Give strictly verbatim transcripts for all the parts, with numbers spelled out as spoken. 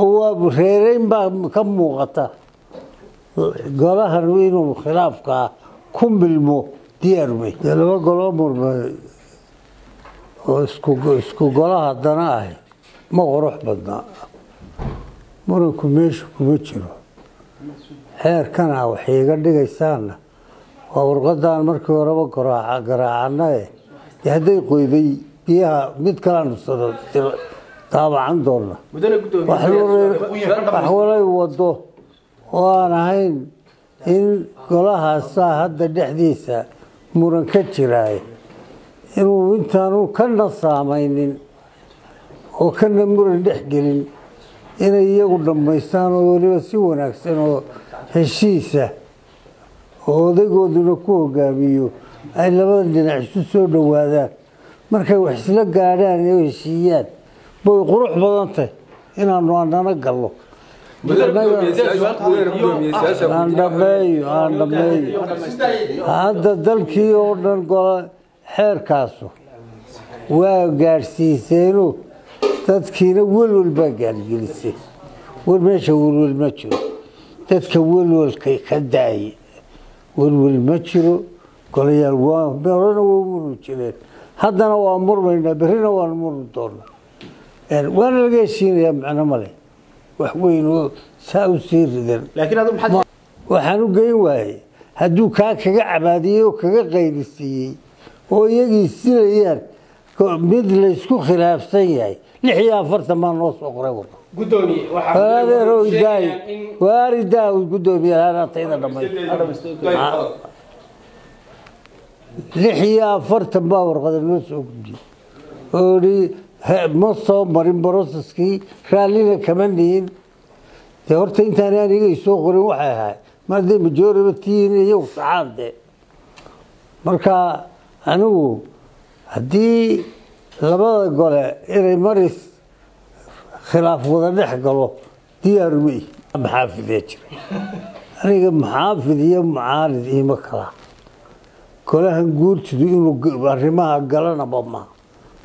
هو بشيرين بقى كم مغطى قالها روينو خلافك كم بالمو ديرمي دلوا قالوا مر اسكو اسكو قالها دناي ما غروح بدنا مر كميش كميشرو هير كان وحي قد جيسان وورقدان مركي وربا قراع قراعنا يهدي قيدي بيها ميت كلام طبعا دورنا وحوله يوضوه وانا هين ان قولها الساعه هدا دحديسه مرن كجراي انو انتانو كنا سامينين او كنا مرن دحجلين ان ايغو دميسان او وليبا سي وناغسن او هشيسه oo odagooduna ku hogaamiyo ay labada dhinac isu soo dhawaadaan markay wax isla gaadhaan iyo heshiiyaan way qurux badan tahay inaanu annana galno hadda dalkii oo dhan gola xeerkaasu waa gaadhsiiseenu dadkiina welwel baa gaargelisay war meesha welwel ma jiro dadka welwelkay ka daayay والمشرو قال يا الوان برنا ومرجلين هذا نوع مرمينا برنا ومرطولنا وانا الجيشين يا معنا مالي وحوين ساو سير ذن لكن هذا محد وحنو جاي واي هدو كاك عبادية وكاك غير السيء ويجي السير يار مثل يسكو خلاف سيء لحيا فرت ما نص أقربه قدومي هذا روي داي وارد داوي قدومي هذا طينا دمي لحيا فرت باور قدر نسوق ولي مصر مريم بروسسكي خلينا كمان دين تورت انت انا يسوق روحها ما دي مجوري بتين يوص عادي مركا انو هدي لبا قول إري مريس خلاف وضح قالوا ديارمي محافظ يجري أنا محافظ يا معارض يا مكره كلها نقول تدينوا الرماها قالنا بما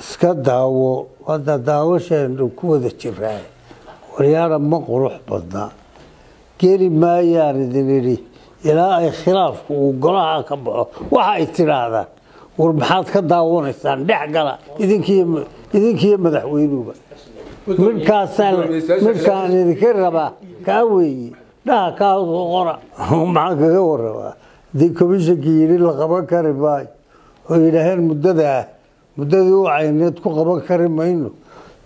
اسكا داو هذا داوشة نكوة ذا الشفاعي وريانا مقروح بدنا قالي ما ياردني إلى أي خلافك وقالها كبعه وحا اترادا ورمحات كداوون السان دحقلا إذن كي إذن كي مدحوينو من كاسل من كان يذكرها كاوي لا كاو غرا ومعك غرا ديك بيجي للغبا كرباي ويلهي المدة مدة وعينيت كغبا كرمينو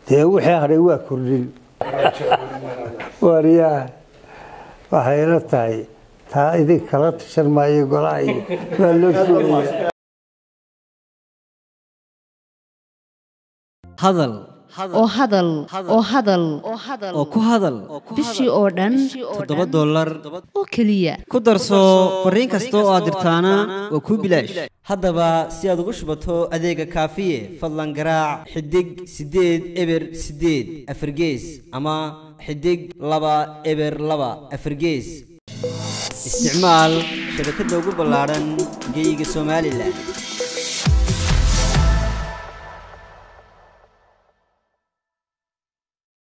تي وحي هري وا كردين وريا وحيرة تاي تا إذا كلت شرماي غراي هذا oo hadal oo hadal oo ku hadal bishii oo dhan todoba dollar oo kaliya ku darso fariin kasta oo aad dirtaana waa ku bilaash haddaba si aad ugu shubato adeega kaafiye fadlan garaac xidig sideed eber sideed afargees ama xidig laba eber laba afargees isticmaal shabakadda ugu ballaaran geyga Soomaaliland.